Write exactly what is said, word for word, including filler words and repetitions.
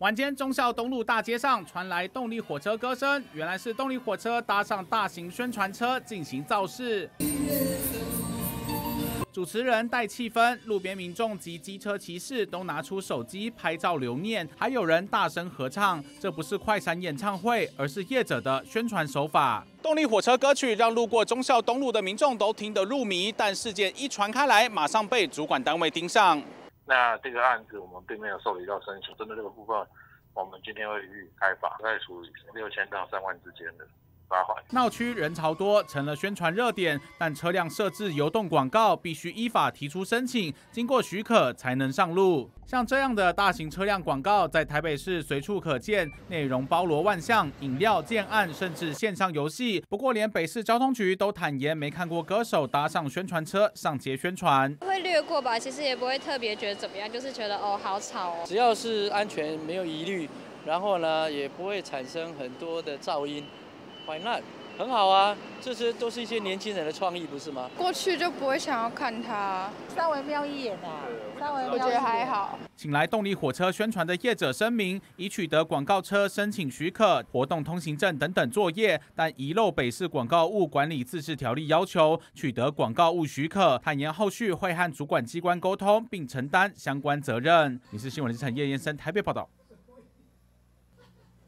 晚间，忠孝东路大街上传来动力火车歌声，原来是动力火车搭上大型宣传车进行造势。主持人带气氛，路边民众及机车骑士都拿出手机拍照留念，还有人大声合唱。这不是快闪演唱会，而是业者的宣传手法。 动力火车歌曲让路过忠孝东路的民众都听得入迷，但事件一传开来，马上被主管单位盯上。那这个案子我们并没有受理到申请，针对这个部分，我们今天会予以开罚，大概处于六千到三万之间的罚款。闹区人潮多成了宣传热点，但车辆设置游动广告必须依法提出申请，经过许可才能上路。像这样的大型车辆广告在台北市随处可见，内容包罗万象，饮料、建案甚至线上游戏。不过，连北市交通局都坦言没看过歌手搭上宣传车上街宣传，会略过吧，其实也不会特别觉得怎么样，就是觉得哦好吵哦。只要是安全没有疑虑，然后呢也不会产生很多的噪音。 Why not？ 很好啊，这些都是一些年轻人的创意，不是吗？过去就不会想要看他，稍微瞄一眼啊，稍微瞄一眼，我觉得还好。请来动力火车宣传的业者声明，已取得广告车申请许可、活动通行证等等作业，但遗漏北市广告物管理自治条例要求，取得广告物许可，坦言后续会和主管机关沟通，并承担相关责任。民视新闻记者叶延生台北报道。